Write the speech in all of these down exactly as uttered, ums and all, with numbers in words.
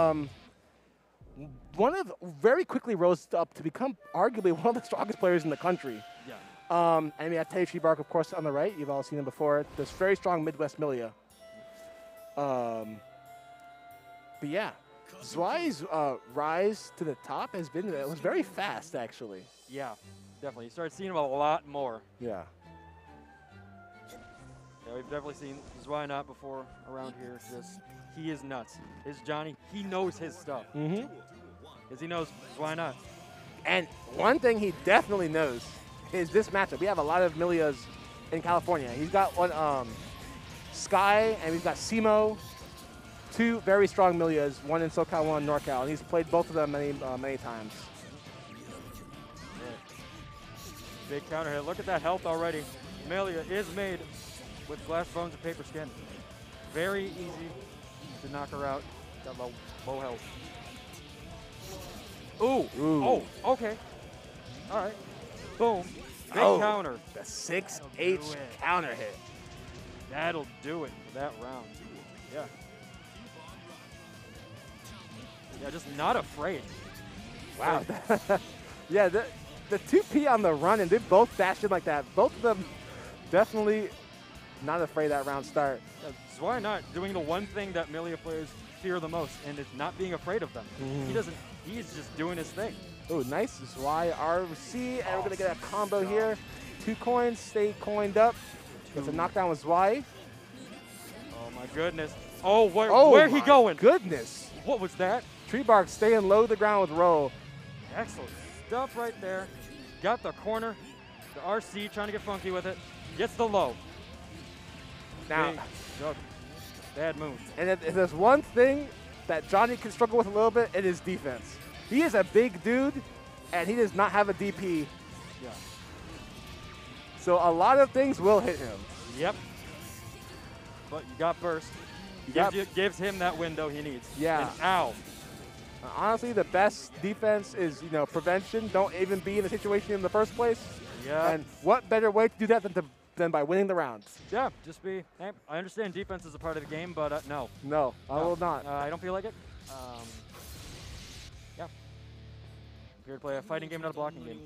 Um, one of very quickly rose up to become arguably one of the strongest players in the country. Yeah. Um, and we have TeddyTreebark, of course, on the right. You've all seen him before. This very strong Midwest Millia. Um, but yeah, Zwei's uh, rise to the top has been it was very fast, actually. Yeah, definitely. You start seeing him a lot more. Yeah. Yeah, we've definitely seen Zwei not before around here. Just he is nuts. His Johnny, he knows his stuff. Mm-hmm. Because he knows Zwei not. And one thing he definitely knows is this matchup. We have a lot of Millias in California. He's got one um, Sky, and we've got Simo. Two very strong Millias, one in SoCal, one in NorCal, and he's played both of them many, uh, many times. Big counter hit. Look at that health already. Millia is made with glass bones and paper skin. Very easy to knock her out. Got low, low health. Ooh. Ooh. Oh, okay. All right. Boom. Big oh, counter. The six H counter hit. That'll do it for that round. Yeah. Yeah, just not afraid. Wow. Yeah, the, the two P on the run, and they both dashed in like that. Both of them definitely not afraid of that round start. Yeah, Zwei not doing the one thing that Millia players fear the most, and it's not being afraid of them. Mm. He doesn't. He's just doing his thing. Oh, nice Zwei R C, and oh, we're gonna get a combo God. here. Two coins, stay coined up. It's a knockdown with Zwei. Oh my goodness. Oh, where oh, where he going? Goodness. What was that? TreeBark staying low to the ground with roll. Excellent stuff right there. Got the corner. The R C trying to get funky with it. Gets the low. Now, bad move. And if, if there's one thing that Johnny can struggle with a little bit, it is defense. He is a big dude, and he does not have a D P. Yeah. So a lot of things will hit him. Yep. But you got burst. You gives, got you, gives him that window he needs. Yeah. And ow. Honestly, the best defense is, you know, prevention. Don't even be in the situation in the first place. Yeah. And what better way to do that than to, than by winning the rounds? Yeah. Just be. Hey, I understand defense is a part of the game, but uh, no. No, I no. will not. Uh, I don't feel like it. Um, yeah. I'm here to play a fighting game, not a blocking game.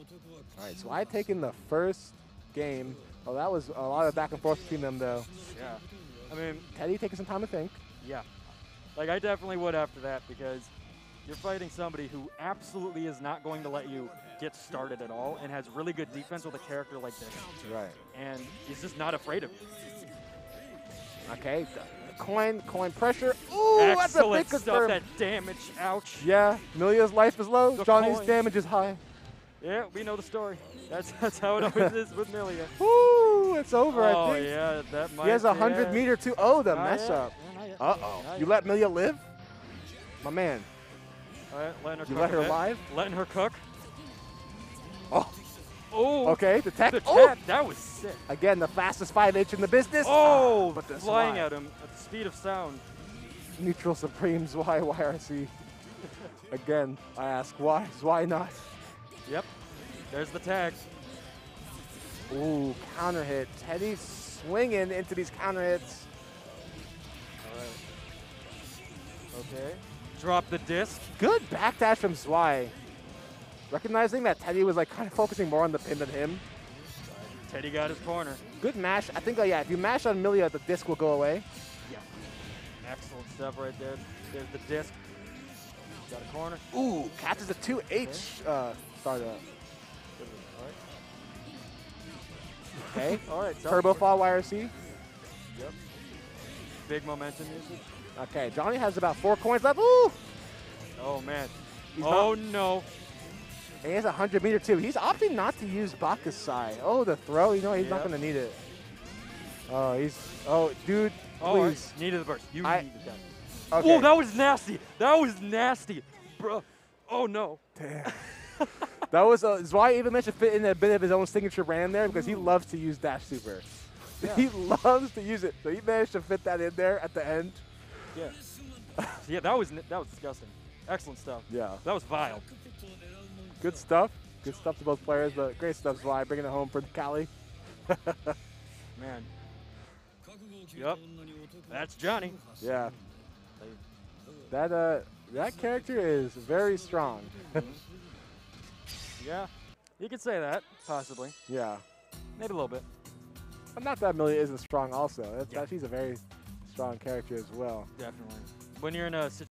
All right. So I taken the first game. Oh, that was a lot of back and forth between them, though. Yeah. I mean, Teddy taking some time to think. Yeah. Like I definitely would after that, because you're fighting somebody who absolutely is not going to let you get started at all and has really good defense with a character like this. Right. And he's just not afraid of you. Okay. Coin, coin pressure. Ooh, excellent that's a big stuff. That damage, ouch. Yeah. Millia's life is low. The Johnny's coin. damage is high. Yeah, we know the story. That's, that's how it always is with Millia. Woo, it's over, oh, I think. Oh, yeah, that might He has a hundred meter to oh, the not mess yet. up. Yeah, Uh-oh. You yet. let Millia live? My man. Right, letting her you cook let her live? Letting her cook. Oh. Oh. Okay, the tech. The oh. tech. That was sick. Again, the fastest five H in the business. Oh, ah, but the flying slide. at him at the speed of sound. Neutral Supremes, why Y R C? Again, I ask, why? Why not? Yep. There's the tag. Ooh, counter hit. Teddy's swinging into these counter hits. All right. Okay. Drop the disc. Good backdash from Zwei. Recognizing that Teddy was like kind of focusing more on the pin than him. Teddy got his corner. Good mash. I think, uh, yeah, if you mash on Millia, the disc will go away. Yeah. Excellent stuff right there. There's the disc. Got a corner. Ooh, catches a two H okay. uh, start up. Okay. All right. Turbo fall Y R C. Yep. Big momentum usage. Okay. Johnny has about four coins left. Ooh. Oh man. He's oh not. no. And he has a hundred meter too. He's opting not to use Bakusai. Oh, the throw. You know he's yep. not going to need it. Oh, he's. Oh, dude. Oh, please. I needed the burst. You I, needed that. Okay. Oh, that was nasty. That was nasty, bro. Oh no. Damn. That was a, Zwei even mentioned fit in a bit of his own signature brand there because he loves to use dash super. Yeah. He loves to use it, so he managed to fit that in there at the end. Yeah. Yeah, that was that was disgusting. Excellent stuff. Yeah. That was vile. Good stuff. Good stuff to both players, but great stuff, Zwei bringing it home for Cali. Man. Yep. That's Johnny. Yeah. That uh, That character is very strong. Yeah, you could say that, possibly. Yeah. Maybe a little bit. I'm not that Millia isn't strong also. That's, yeah. that, she's a very strong character as well. Definitely. When you're in a